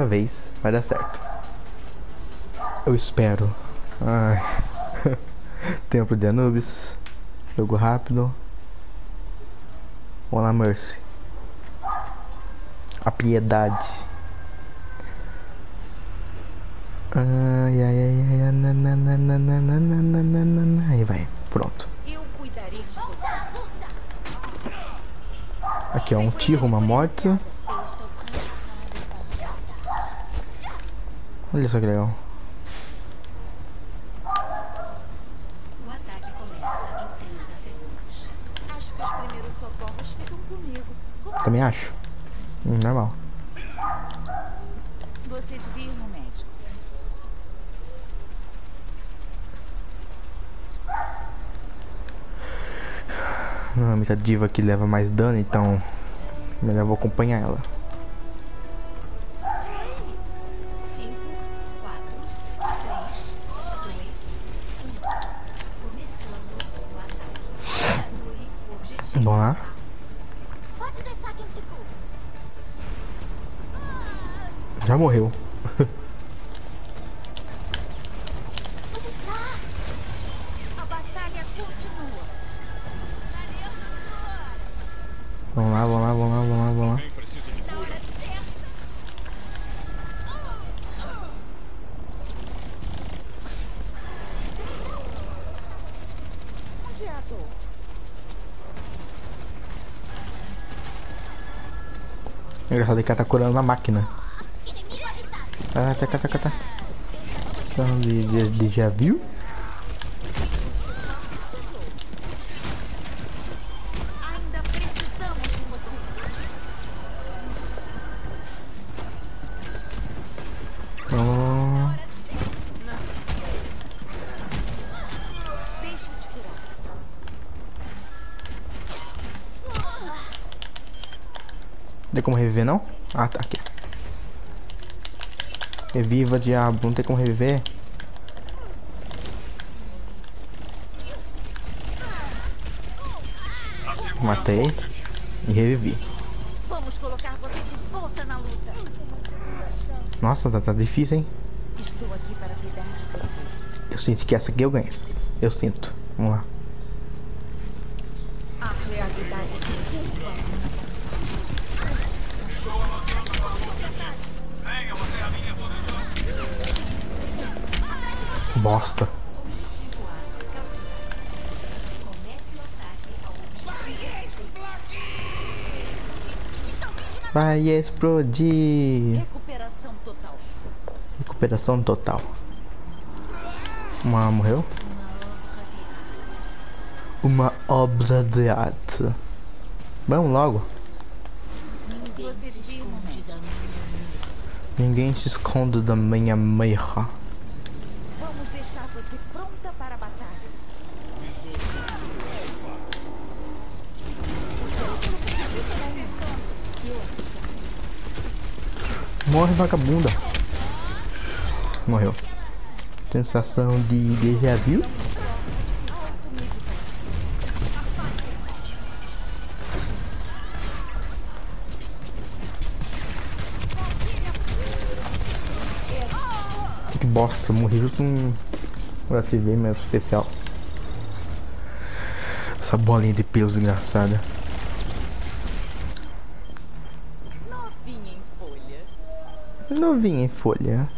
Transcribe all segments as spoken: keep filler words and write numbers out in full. Dessa vez vai dar certo. Eu espero. Ai. Templo de Anubis. Jogo rápido. Vamos lá, Mercy. A piedade. Ai, ai, ai, ai, ai, nananana. Aí vai, pronto. Aqui, ó, um tiro, uma moto. Olha só que legal. Também acho. Hum, normal. Você devia ir no médico. Não, muita diva que leva mais dano, então melhor vou acompanhar ela. Vamos lá. Já morreu. Vamos lá, vamos lá, vamos lá, vamos lá, vamos lá. É engraçado que ela tá curando na máquina. Ah, tá, tá, tá, tá. Ele já viu? Ainda precisamos de você. Oh. Deixa eu te curar. Tem como reviver, não? Ah, tá aqui. Reviva, diabo, não tem como reviver. Matei e revivi. Vamos colocar você de volta na luta. Nossa, tá, tá difícil, hein? Estou aqui para cuidar de você. Eu sinto que essa aqui eu ganho. Eu sinto. Vamos lá. A realidade se cumpre. Bosta. Vai explodir. Recuperação total. Recuperação total. Uma morreu? Uma obra de arte. Vamos logo. Ninguém se esconde da minha. Ninguém se esconde da minha Moira. Morre, vagabunda. Morreu. Sensação de déjà vu. Que bosta, morri justo um... Eu ativei meu especial. Essa bolinha de pelos engraçada. Novinha em folha.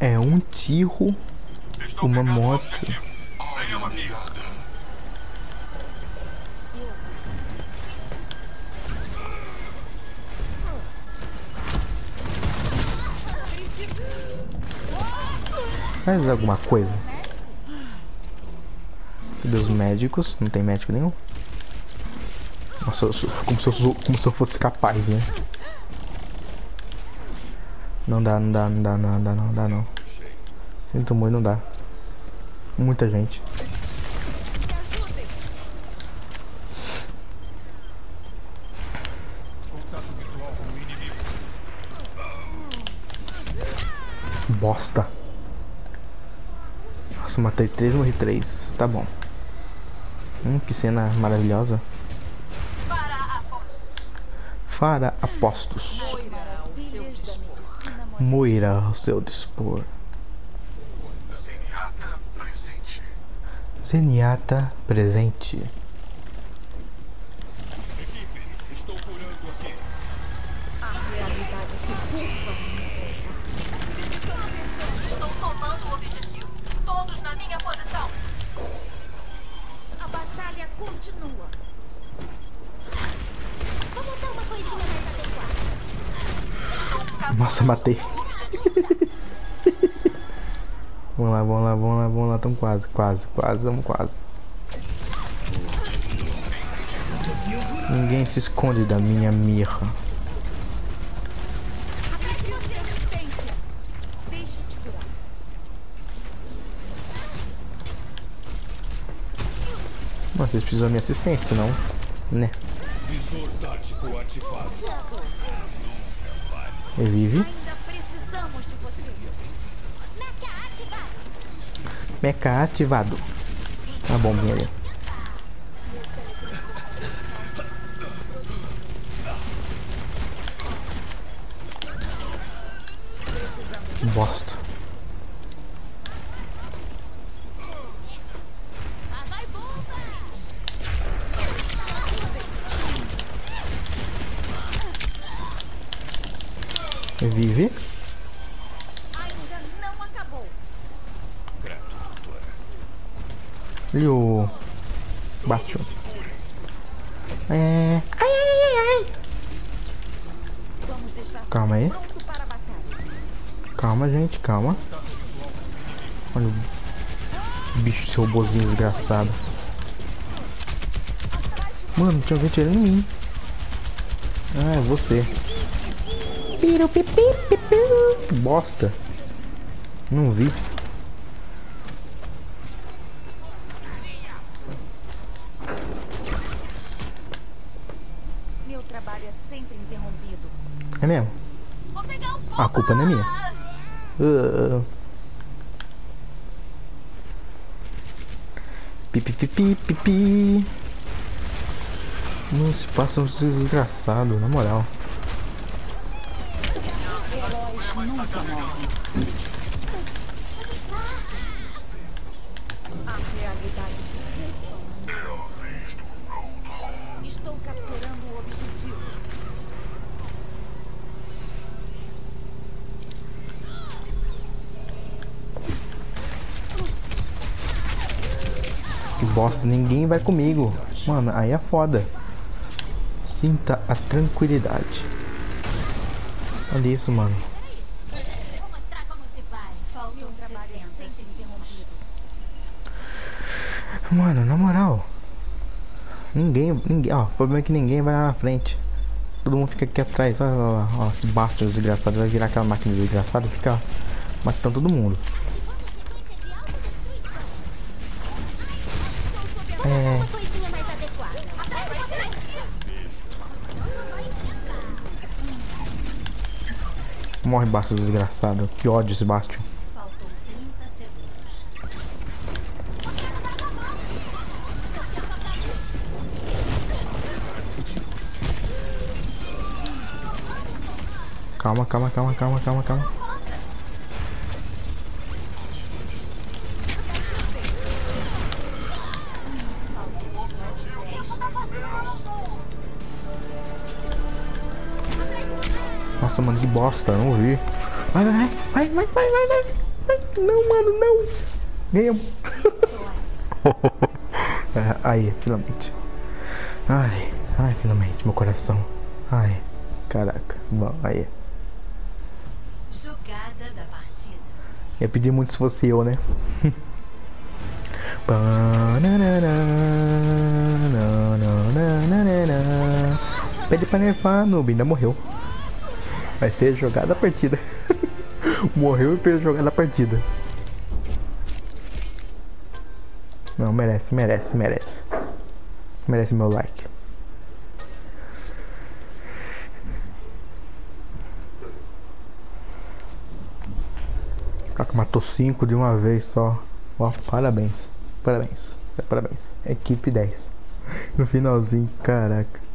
É um tiro. Estou uma moto. Faz alguma coisa. Cadê os médicos? Não tem médico nenhum. Nossa, como se, eu, como se eu fosse capaz, né? Não dá, não dá, não dá, não dá, não dá, não. Sinto muito, não dá. Muita gente. Bosta. Nossa, matei três, morri três. Tá bom. Hum, que cena maravilhosa. para apostos. Moira ao seu dispor. Zenyatta presente. Zenyatta presente. Equipe, estou curando aqui. A realidade se curva. Estou tomando o objetivo. Todos na minha posição. A batalha continua. Vamos dar uma coisinha mais adequada. Nossa, matei. Vamos lá, vamos lá, vamos lá, vamos lá. Estamos quase, quase, quase, estamos quase. Ninguém se esconde da minha mirra. Mas vocês precisam da minha assistência, não? Né? Revive. Meca ativado. A bombinha ali. Bosta. Revive. E o Bastion. É... Ai, ai, ai, ai. Calma aí. Calma, gente, calma. Olha o bicho, seu robôzinho desgraçado. Mano, tinha alguém tirando em mim. Ah, é você. Piru, pipi, pipi. Bosta. Não vi. É mesmo? Um ah, a culpa não é minha. Uh. Pipi, pipi, pipi. Não se passa um desgraçado, na moral. Estou capturando o objetivo. Que bosta, ninguém vai comigo. Mano, aí é foda. Sinta a tranquilidade. Olha isso, mano. Vou mostrar como se faz. Faltam sessenta interrompido. Mano, na moral. Ninguém, ninguém, ó, o problema é que ninguém vai lá na frente. Todo mundo fica aqui atrás, olha lá, ó, esse Bastion desgraçado vai virar aquela máquina desgraçada e fica matando todo mundo. É... Morre, Bastion desgraçado, que ódio esse Bastion. Calma, calma, calma, calma, calma, calma. Nossa, mano, que bosta, não vi. Vai, vai, vai, vai, vai, vai, vai. Não, mano, não. Ganhamos. É, aí, finalmente. Ai, ai, finalmente, meu coração. Ai, caraca, bom, aí. Jogada da partida. Ia pedir muito se fosse eu, né? Pede pra nerfar, noob, ainda morreu. Vai ser jogada da partida. Morreu e fez jogada da partida. Não, merece, merece, merece. Merece meu like. Matou cinco de uma vez só. Ó, parabéns. Parabéns. Parabéns. Equipe dez. No finalzinho, caraca.